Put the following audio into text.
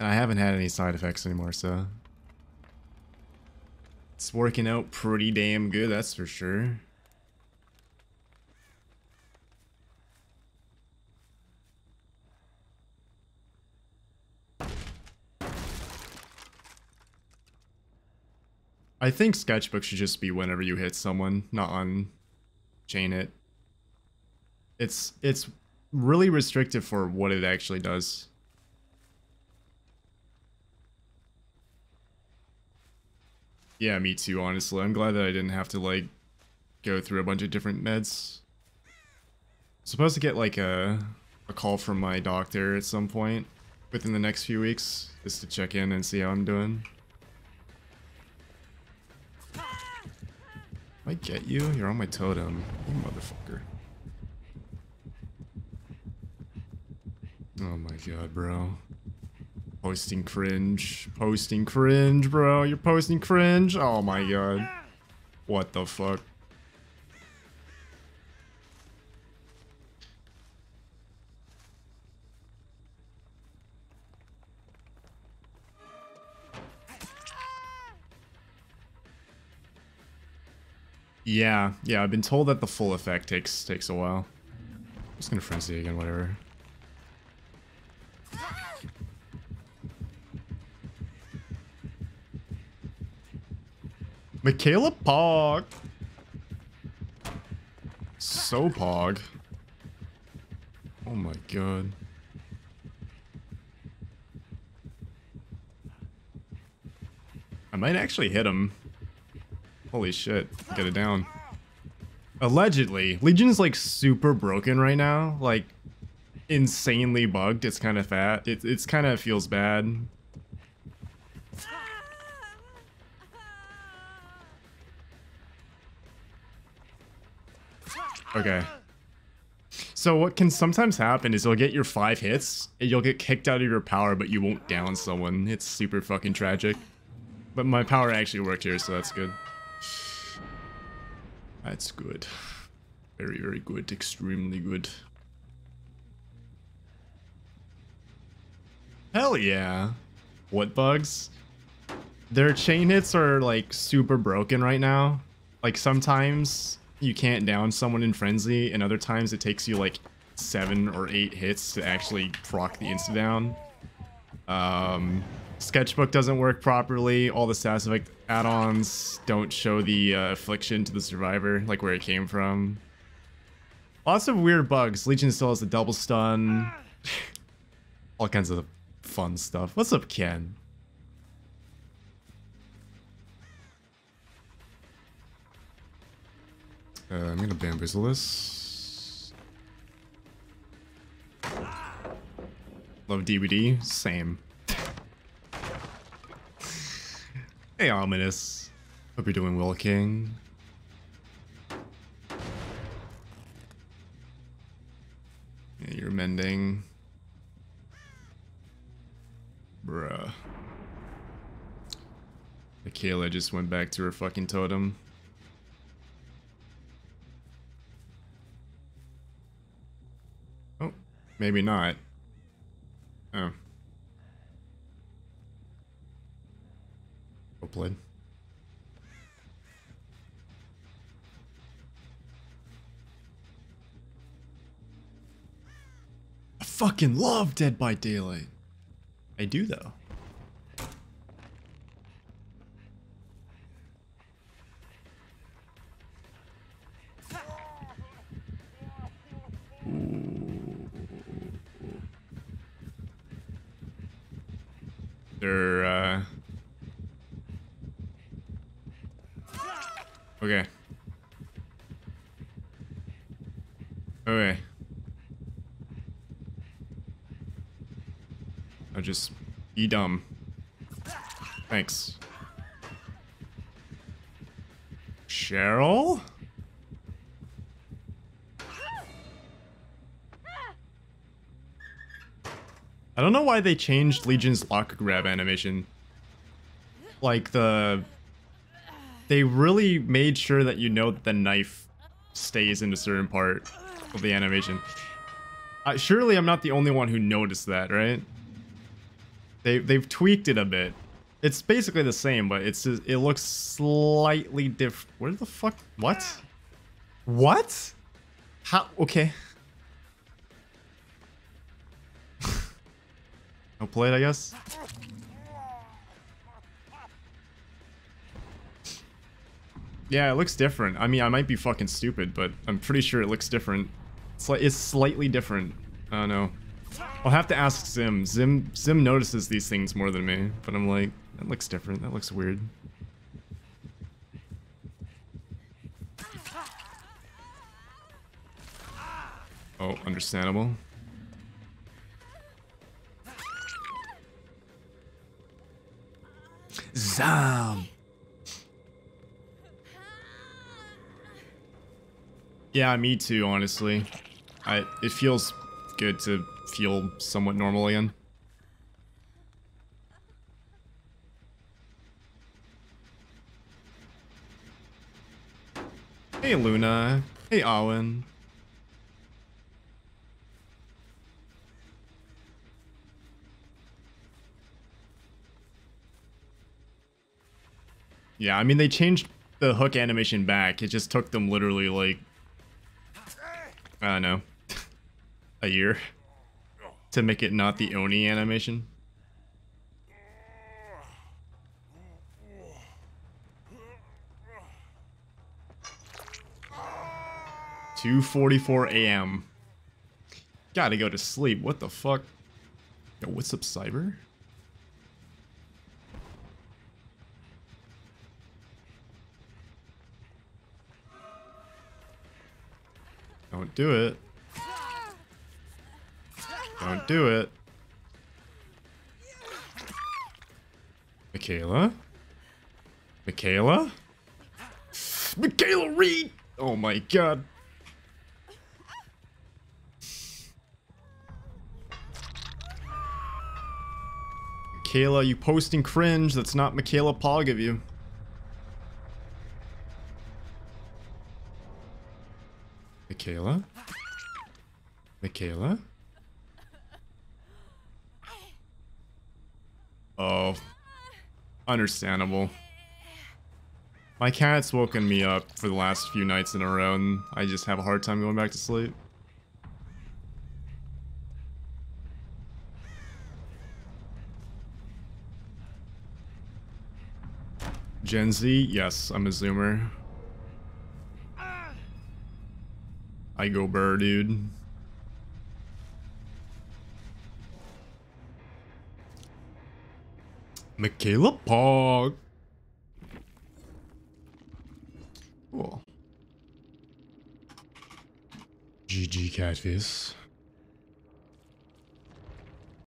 And I haven't had any side effects anymore, so it's working out pretty damn good, that's for sure. I think sketchbook should just be whenever you hit someone, not on-chain it. It's really restrictive for what it actually does. Yeah, me too, honestly. I'm glad that I didn't have to, like, go through a bunch of different meds. I'm supposed to get, like, a call from my doctor at some point within the next few weeks, just to check in and see how I'm doing. I get you? You're on my totem. You motherfucker. Oh my god, bro. Posting cringe. Posting cringe, bro. You're posting cringe. Oh my god. What the fuck? Yeah, I've been told that the full effect takes a while. I'm just gonna frenzy again, whatever. Michaela Pog! So Pog. Oh my god. I might actually hit him. Holy shit, get it down. Allegedly. Legion's like super broken right now, like insanely bugged. It's kind of fat. It's kind of feels bad. Okay. So what can sometimes happen is you'll get your 5 hits and you'll get kicked out of your power, but you won't down someone. It's super fucking tragic. But my power actually worked here, so that's good. That's good. Very, very good. Extremely good. Hell yeah. What bugs? Their chain hits are like super broken right now. Like sometimes you can't down someone in Frenzy, and other times it takes you like 7 or 8 hits to actually proc the insta down. Sketchbook doesn't work properly. All the status effect add-ons don't show the affliction to the survivor, like where it came from. Lots of weird bugs. Legion still has the double stun. All kinds of fun stuff. What's up, Ken? I'm gonna bamboozle this. Love DVD. Same. Hey, Ominous. Hope you're doing well, King. Yeah, you're mending. Bruh. Michaela just went back to her fucking totem. Oh, maybe not. Oh. Blood. I fucking love Dead by Daylight. I do though. Ooh. They're okay. Okay. I'll just be dumb. Thanks. Cheryl? I don't know why they changed Legion's lock grab animation. Like they really made sure that you know that the knife stays in a certain part of the animation. Surely I'm not the only one who noticed that, right? They've tweaked it a bit. It's basically the same, but it's just, it looks slightly different. Where the fuck? What? What? How? Okay. I'll play it, I guess. Yeah, it looks different. I mean, I might be fucking stupid, but I'm pretty sure it looks different. It's slightly different. I don't know. I'll have to ask Zim. Zim notices these things more than me, but I'm like, that looks different. That looks weird. Oh, understandable. Zam. Yeah, me too, honestly. It feels good to feel somewhat normal again. Hey Luna. Hey Owen. Yeah, I mean they changed the hook animation back. It just took them literally like I don't know, a year to make it not the Oni animation. (2:44 a.m.) Gotta go to sleep. What the fuck? Yo, what's up, Cyber? Don't do it. Don't do it. Michaela? Michaela? Michaela Reed! Oh my god. Michaela, you posting cringe. That's not Michaela Pog of you. Michaela? Michaela? Oh. Understandable. My cat's woken me up for the last few nights in a row, and I just have a hard time going back to sleep. Gen Z? Yes, I'm a Zoomer. I go burr, dude. Michaela Pog. Cool. GG Catfish.